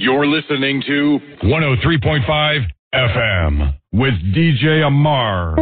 You're listening to 103.5 FM with DJ Amar.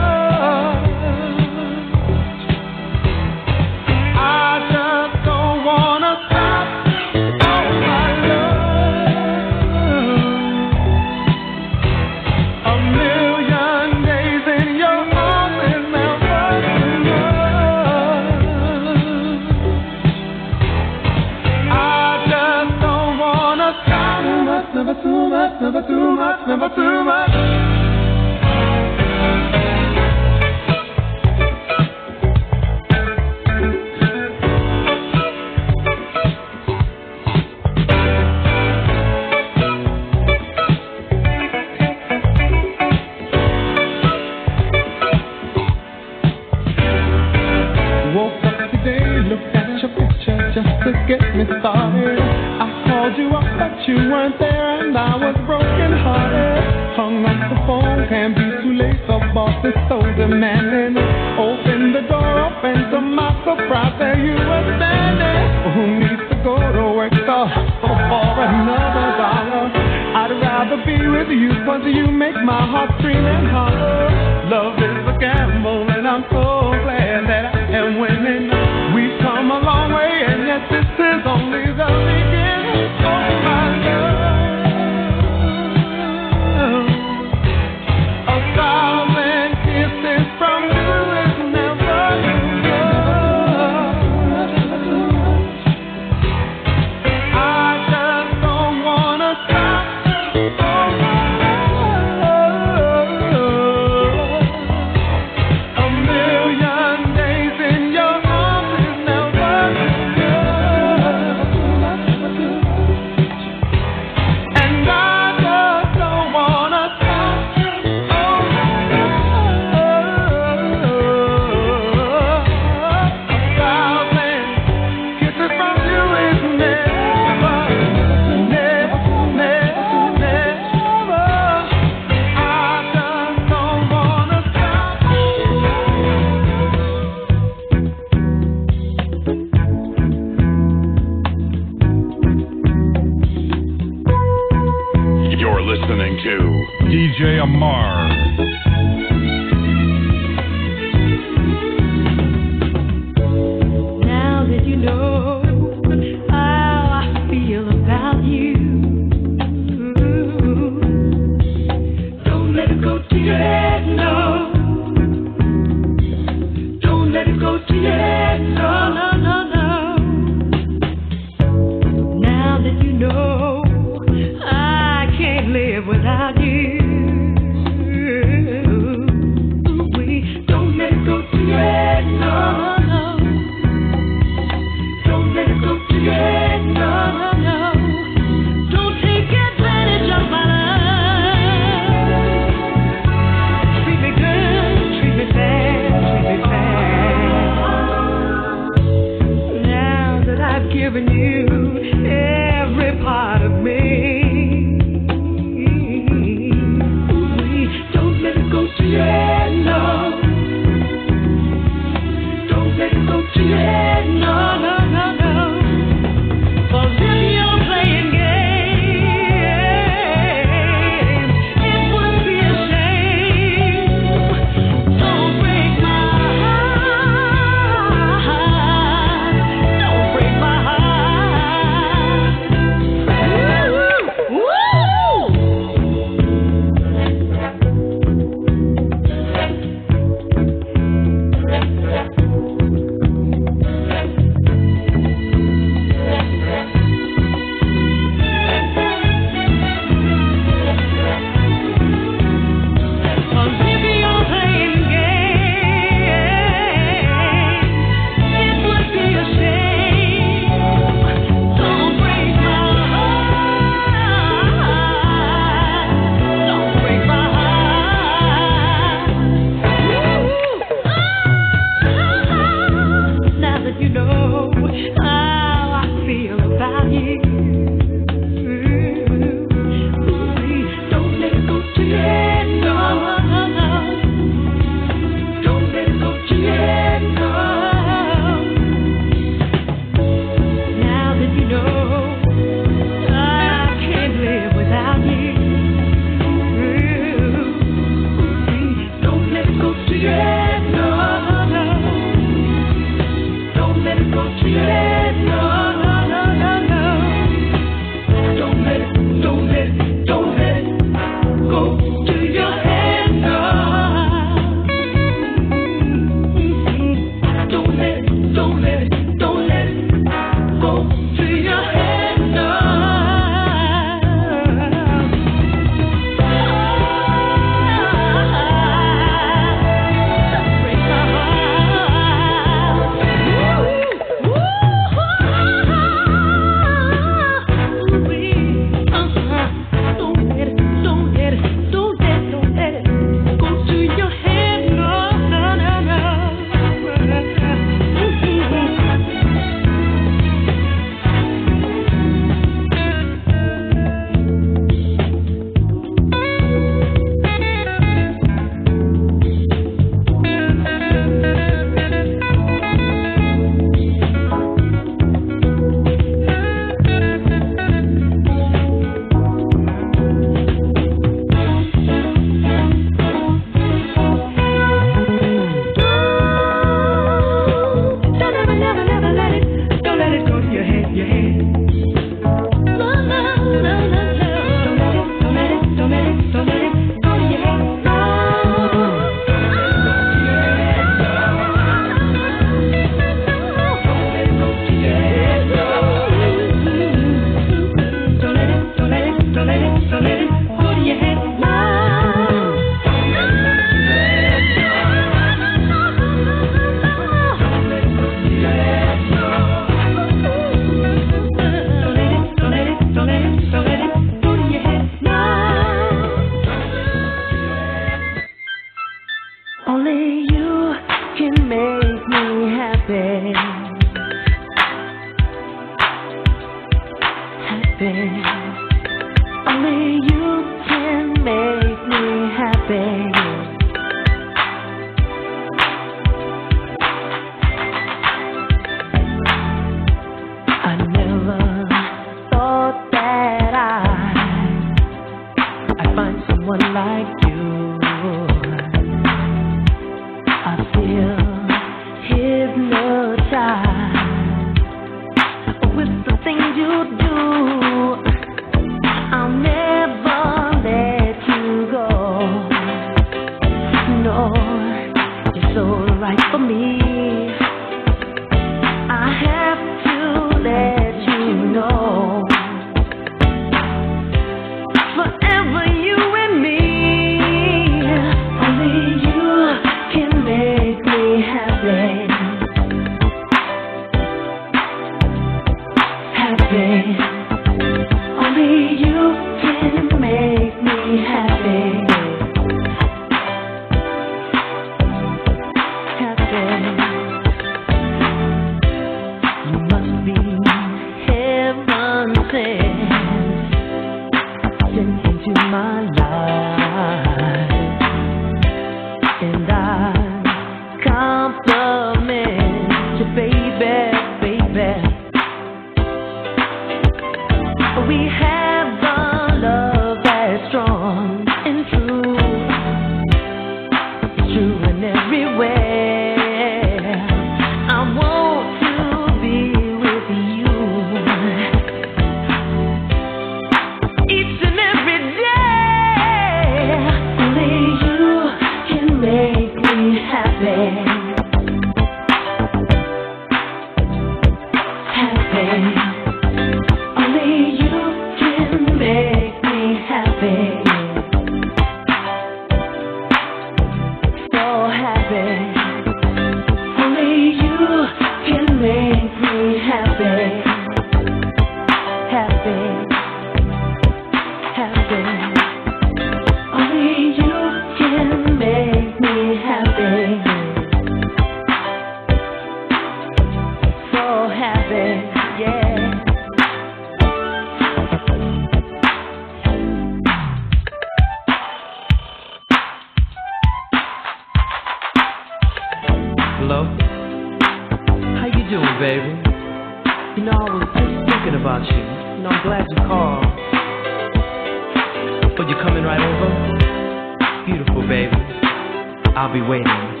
I'll be waiting.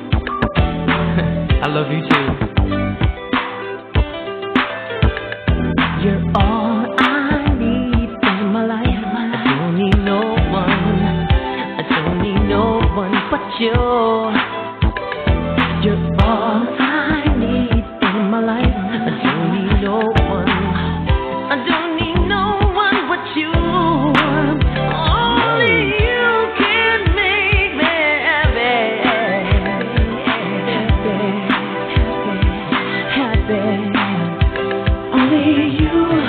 love you too. You're all I need in my life. I don't need no one. I don't need no one but you. You're all I need in my life. I don't need no one. I don't need no one but you. Only you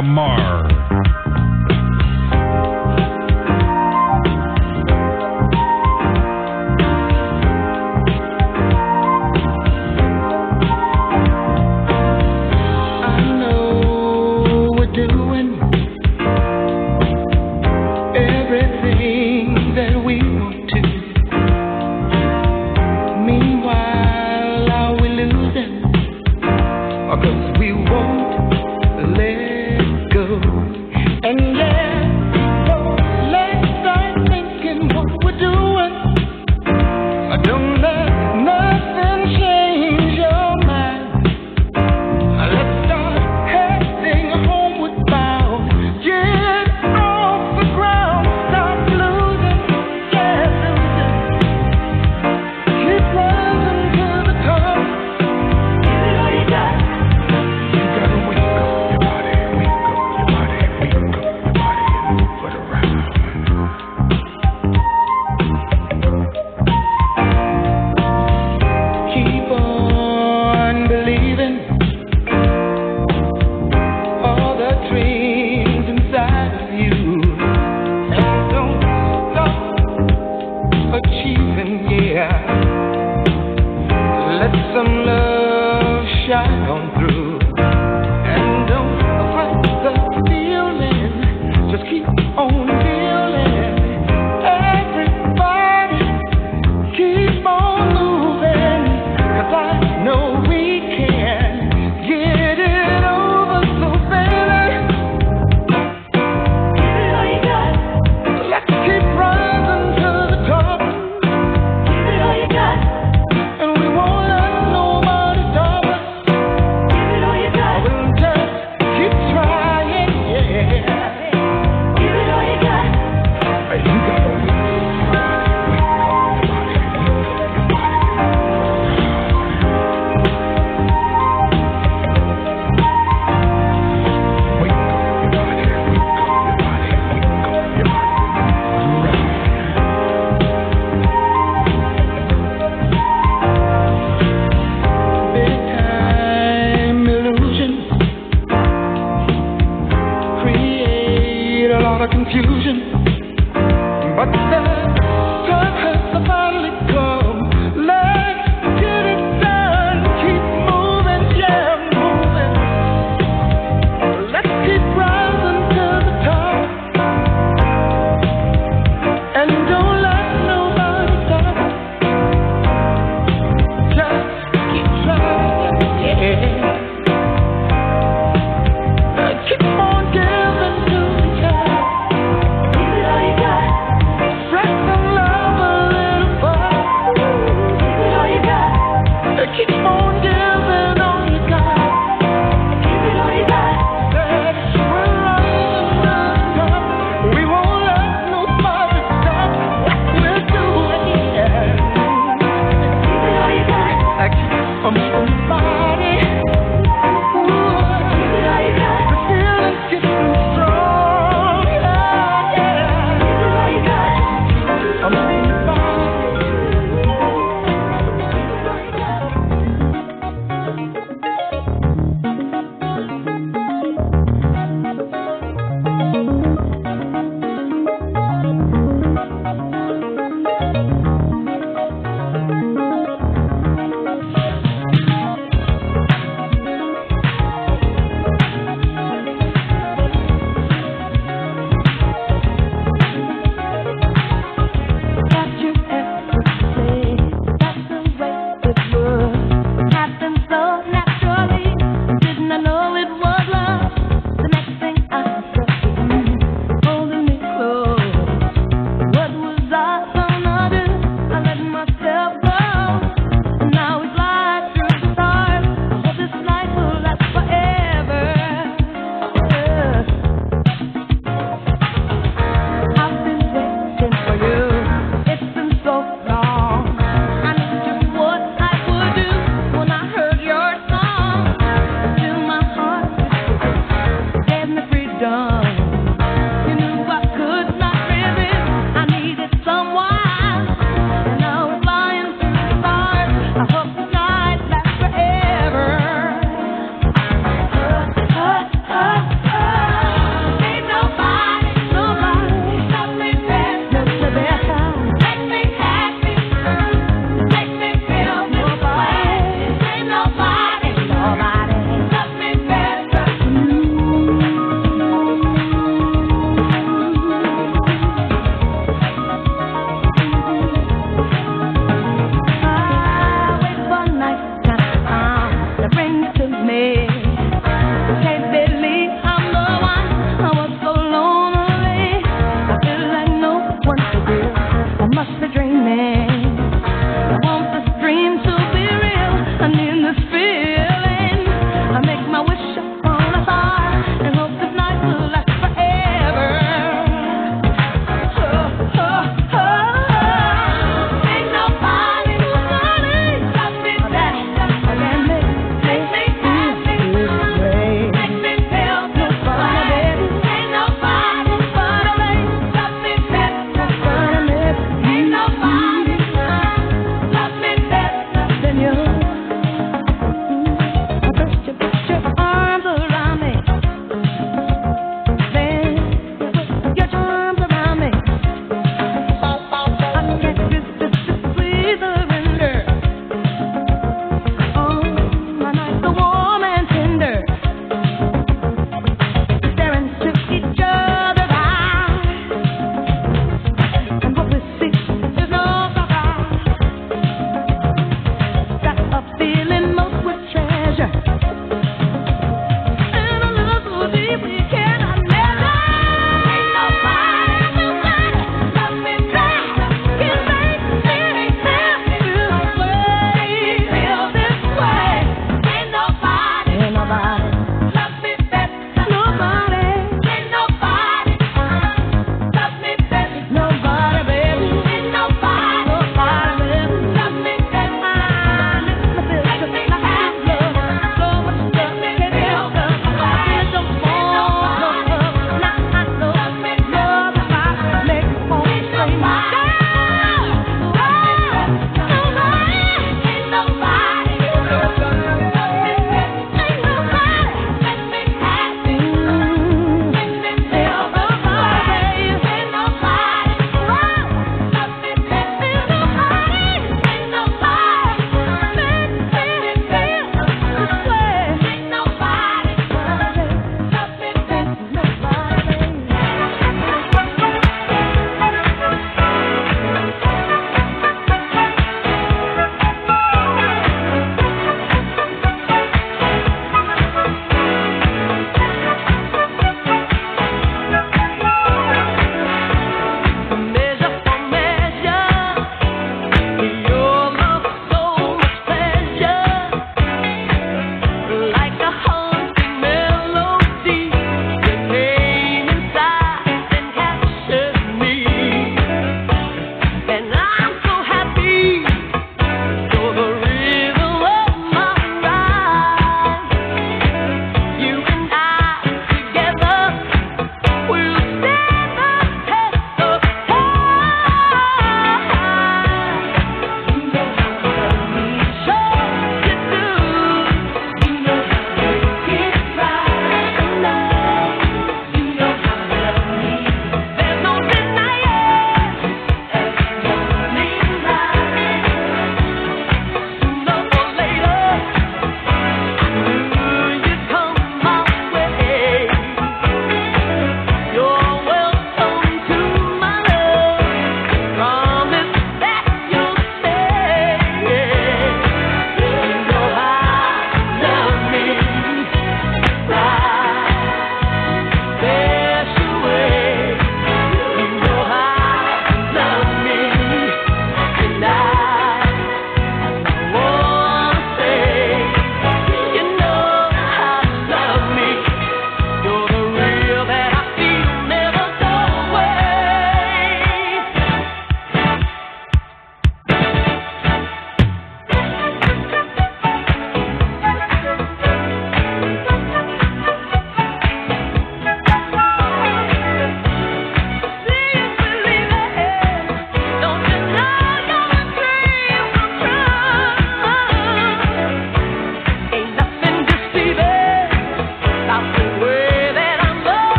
Amar. Cause we won't let go.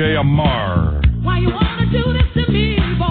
DJ Amar. Why you wanna do this to me, boy?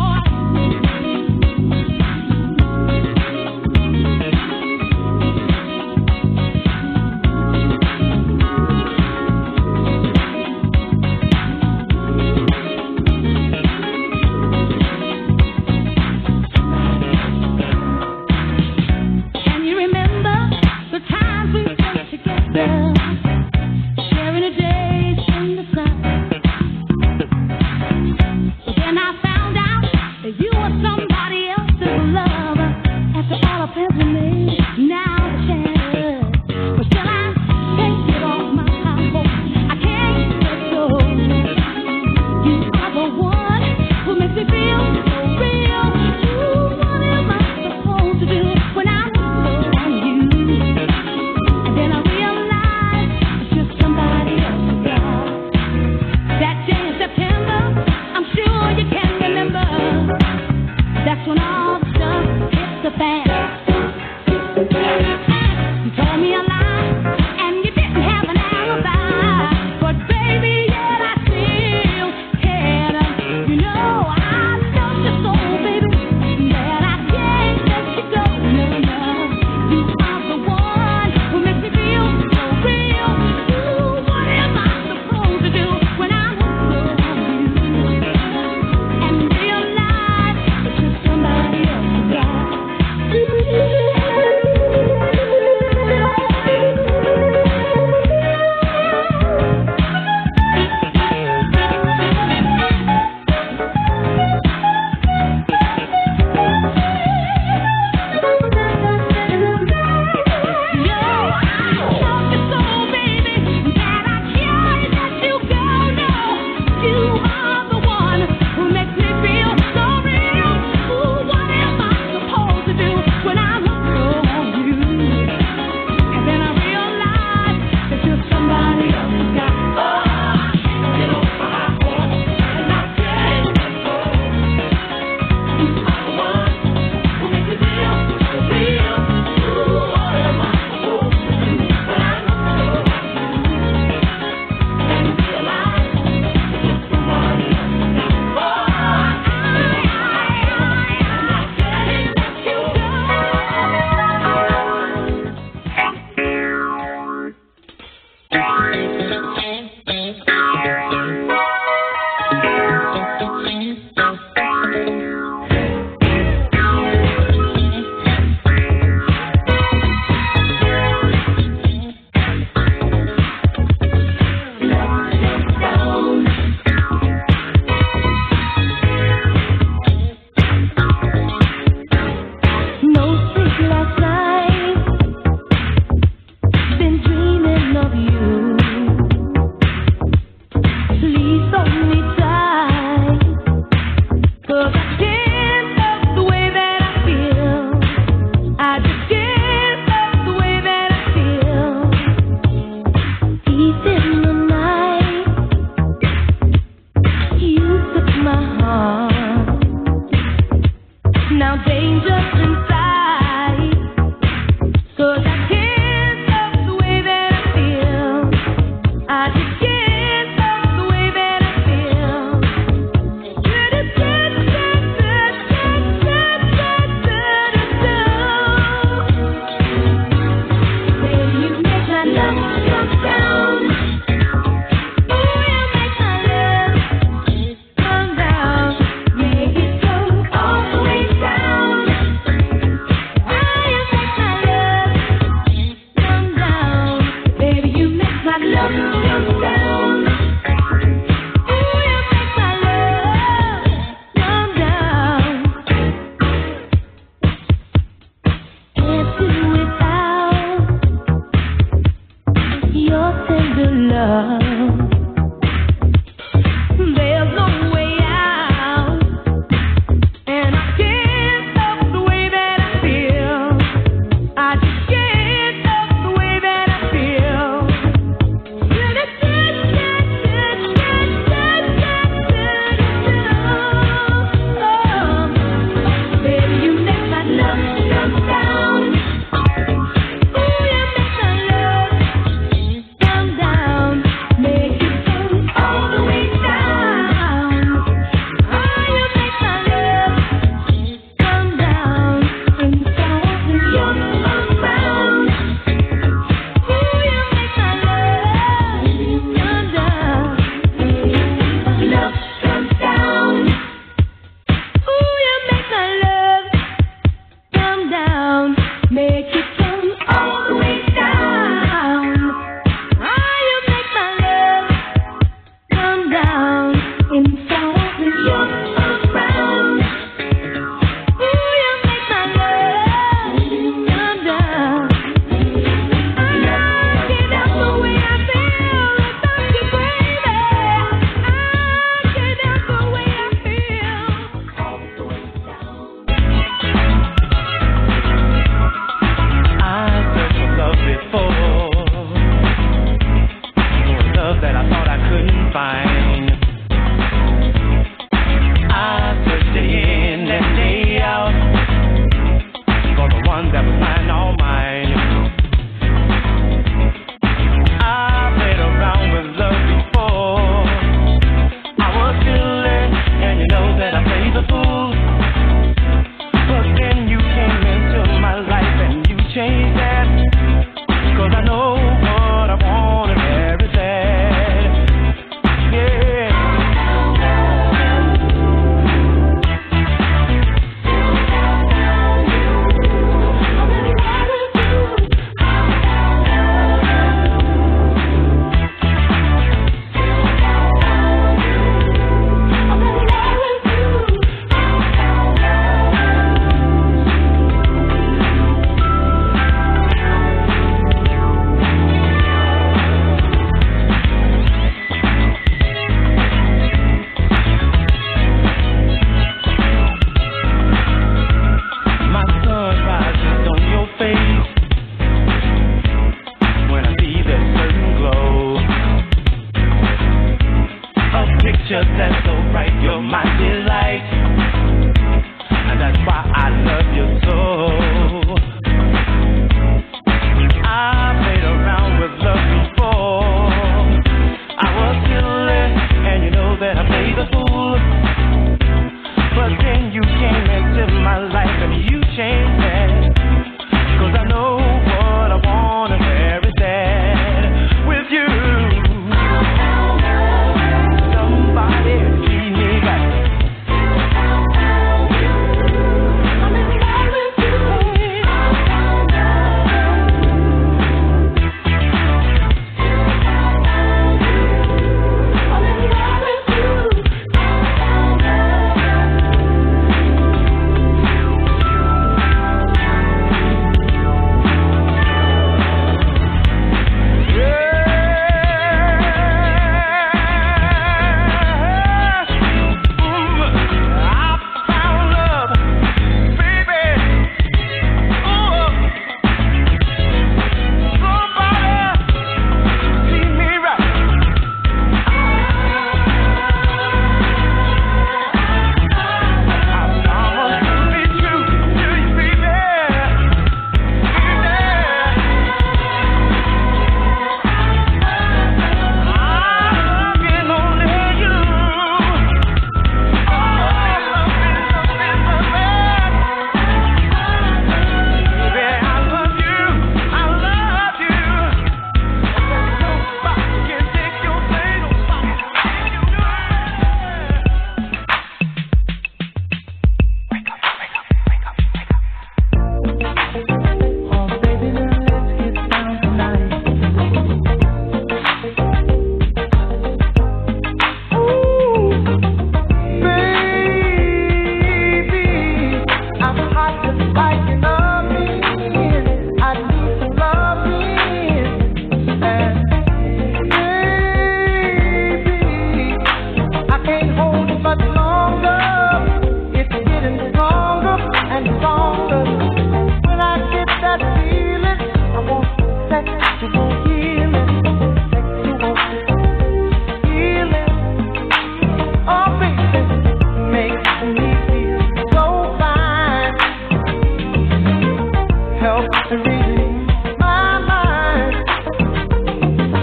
help to reason my mind. Sexual healing,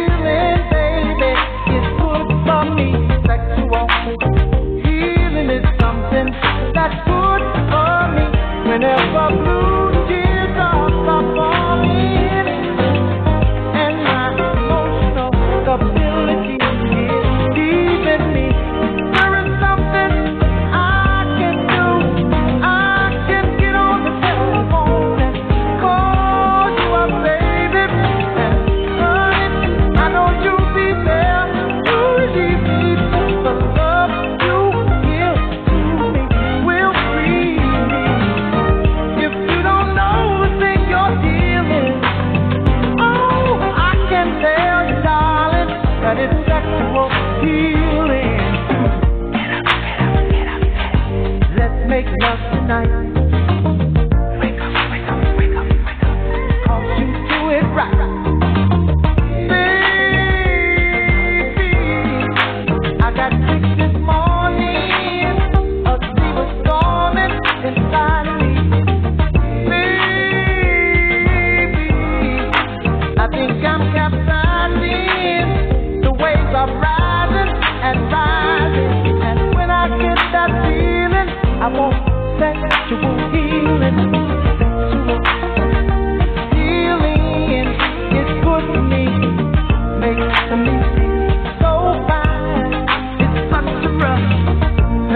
baby, it's good for me. Sexual healing is something that's good for me. Whenever blue tears are falling, and my emotional stability is deep in me.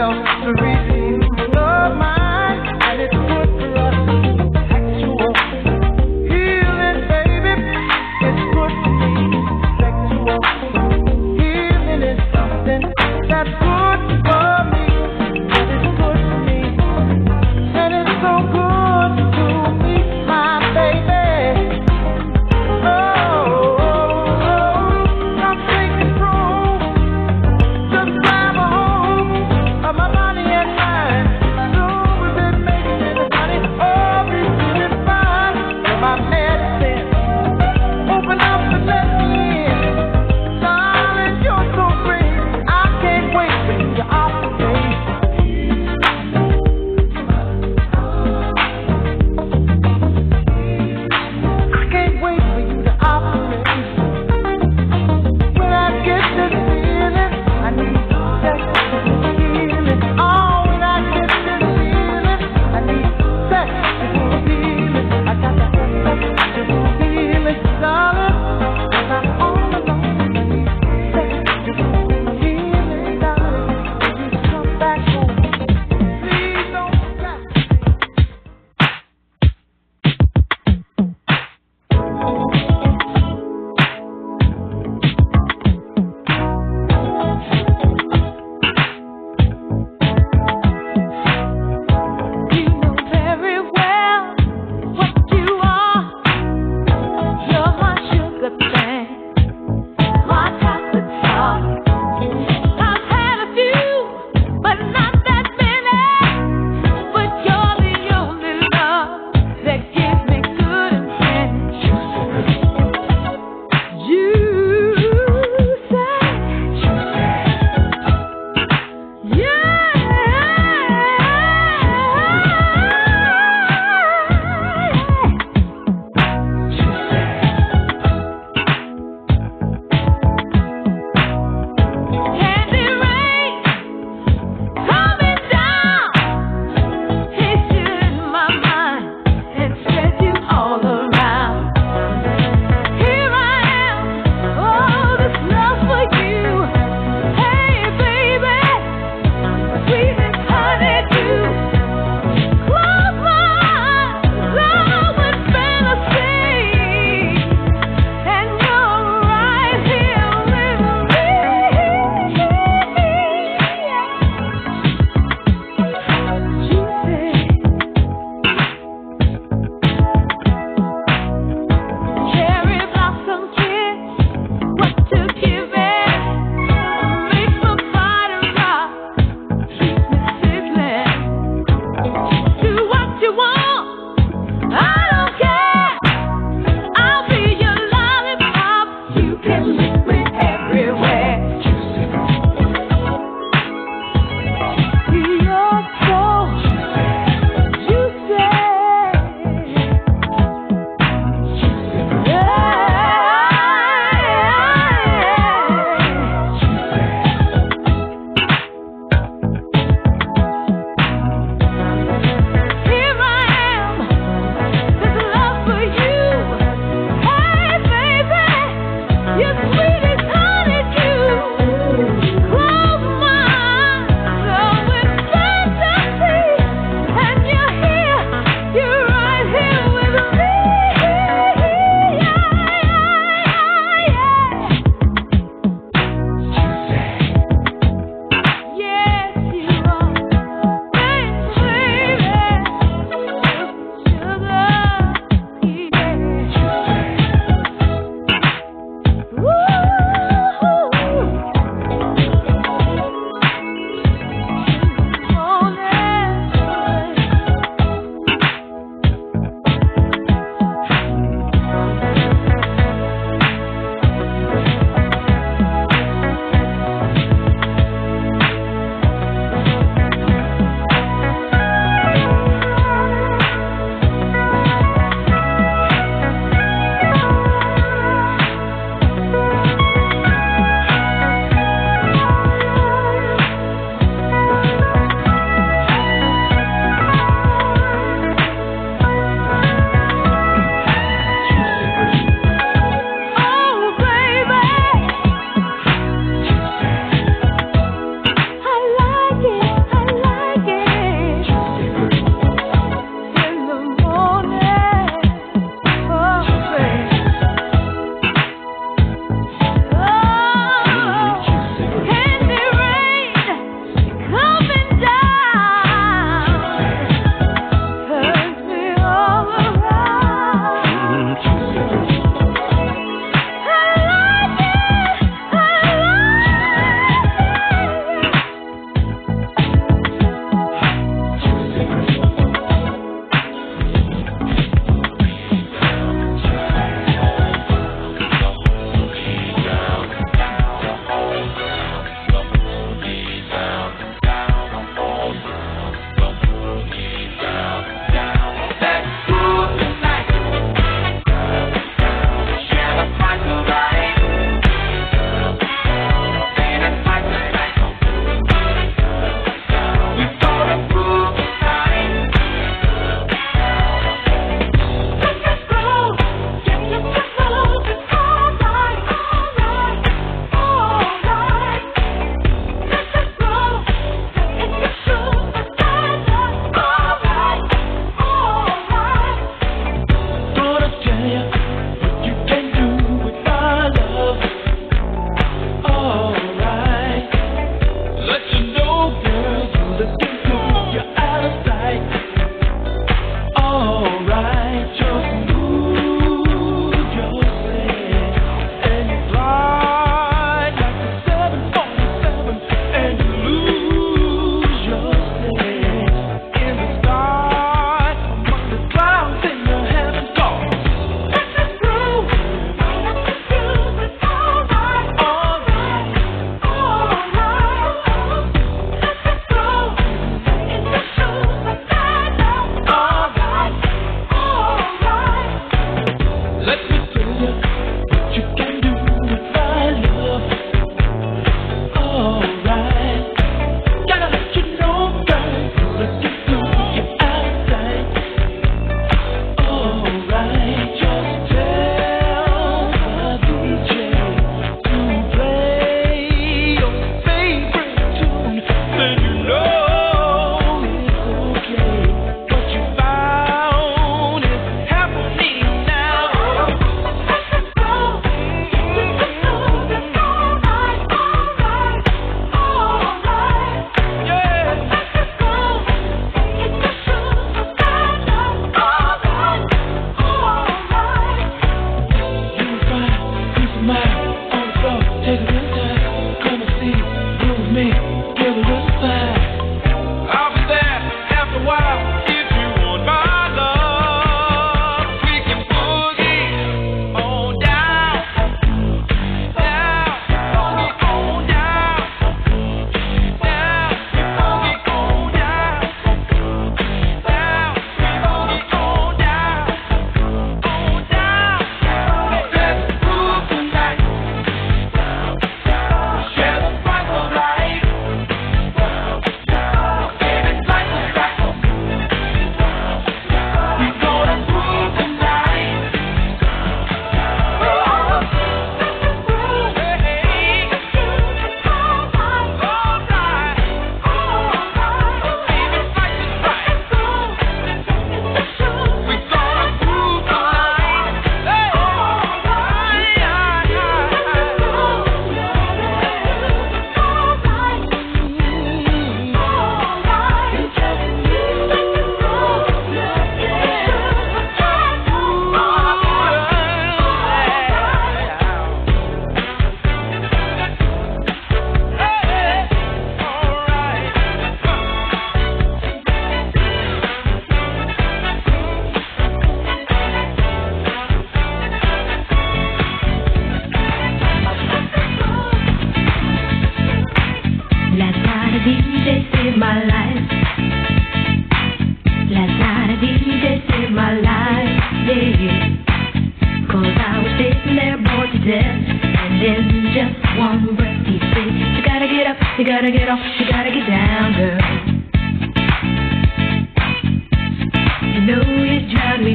Helps to redeem the mind.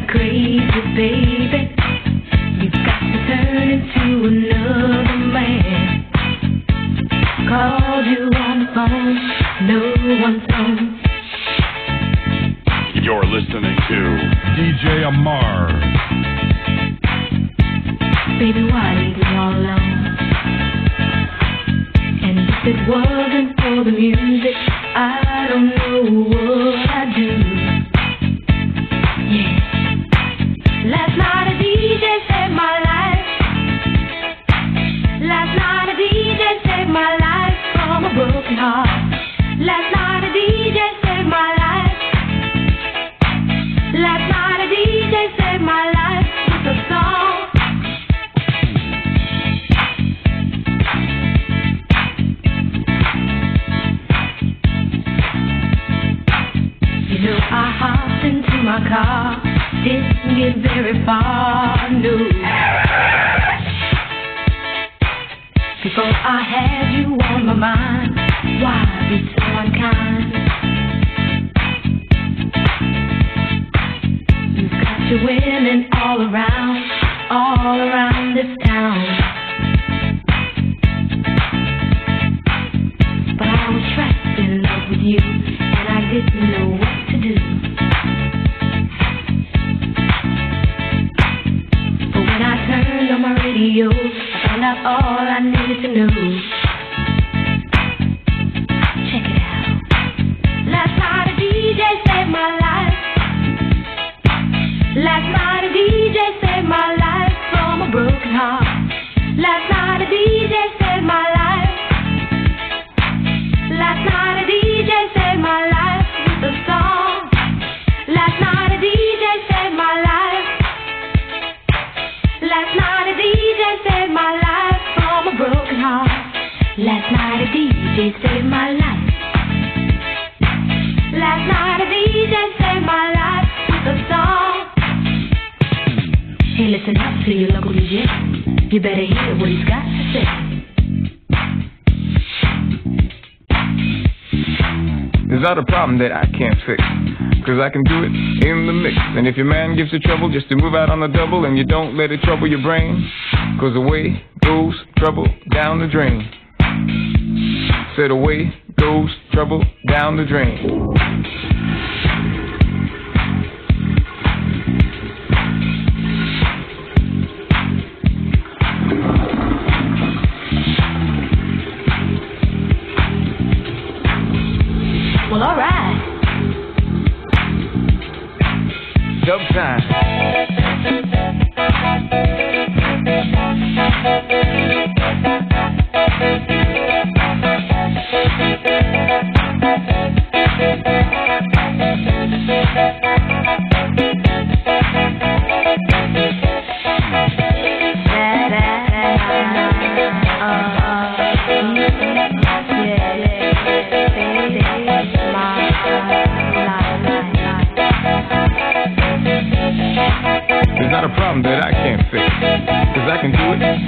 I can do it in the mix. And if your man gives you trouble just to move out on the double, and you don't let it trouble your brain, cause away goes trouble down the drain. Said away goes trouble down the drain. This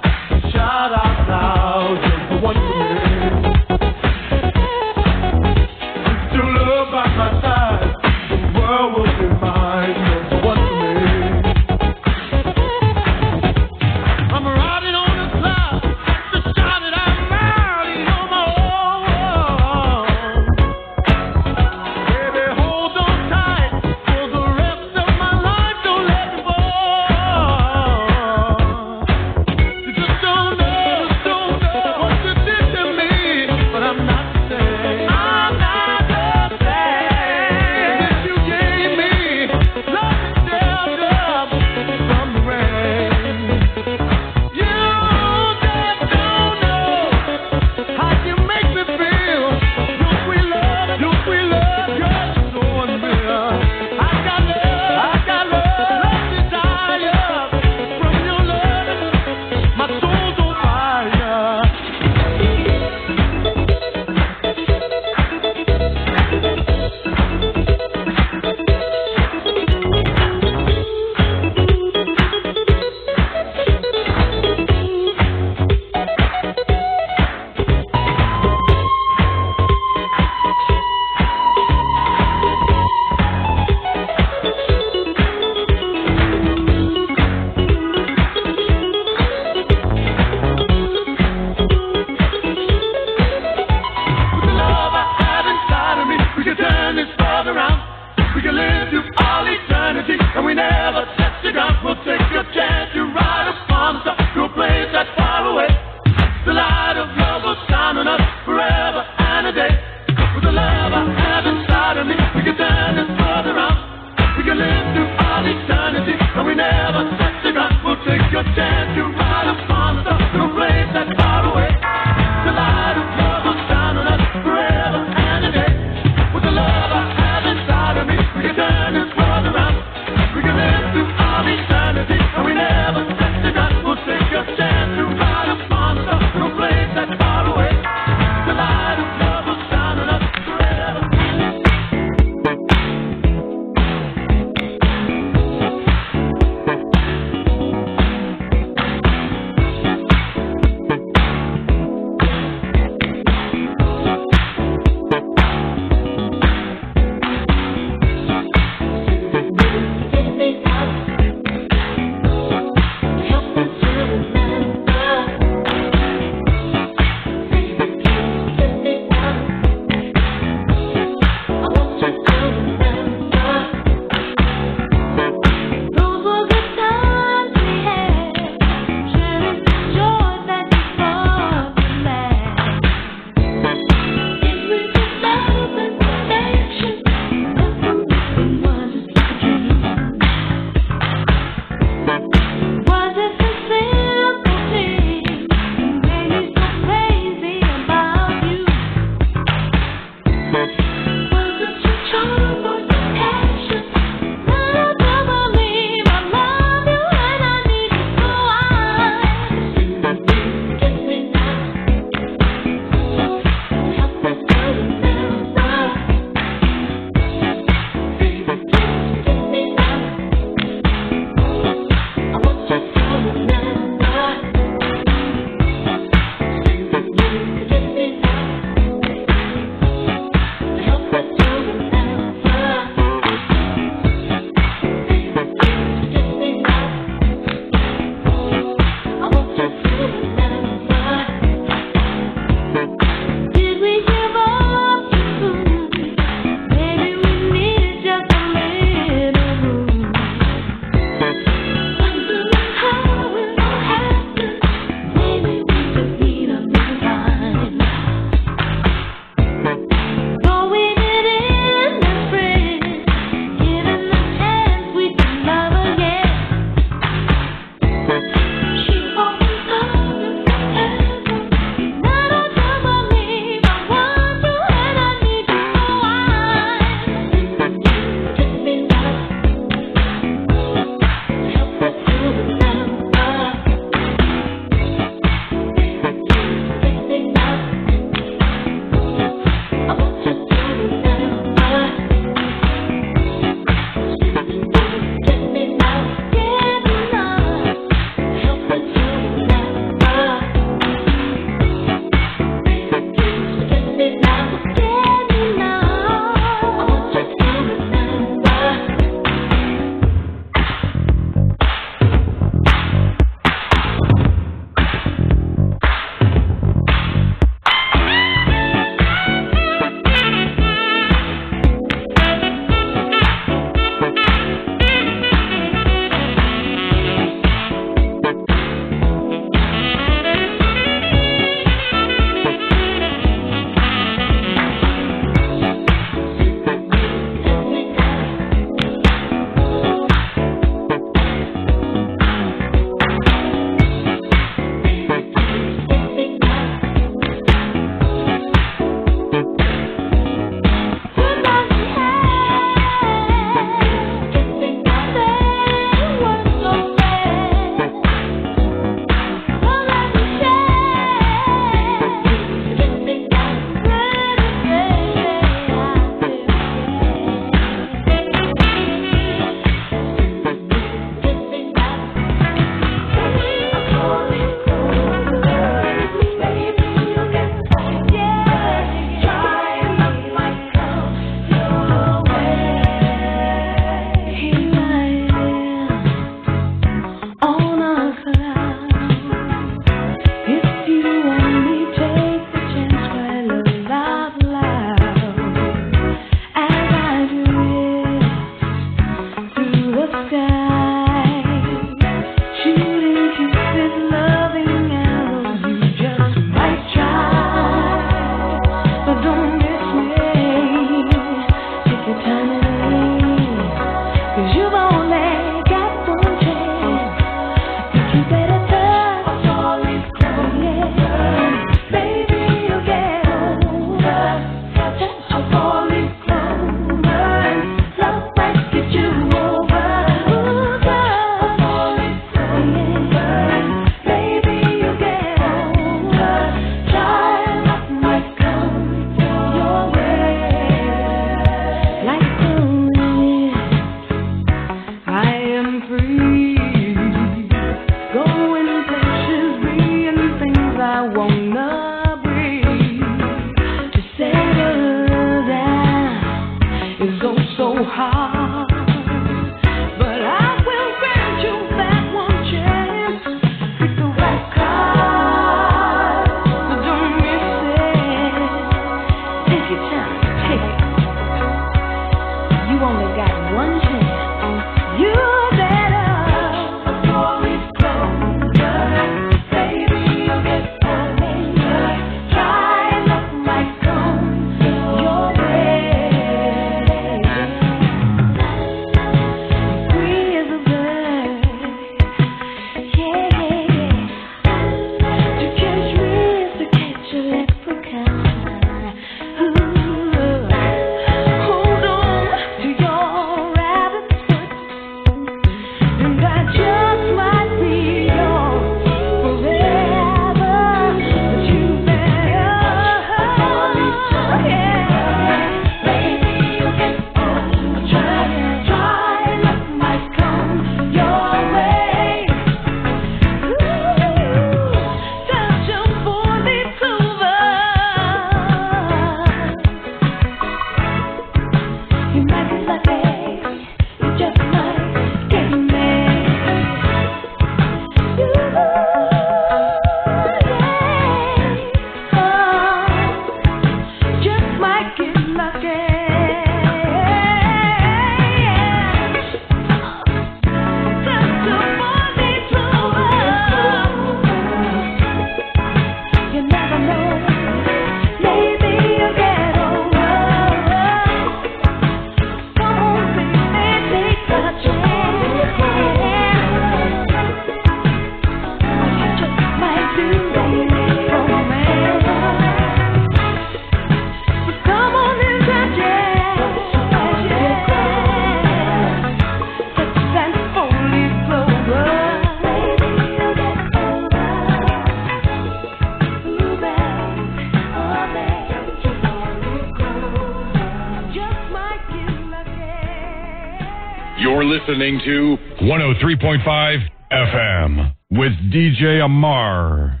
Listening to 103.5 FM with DJ Amar.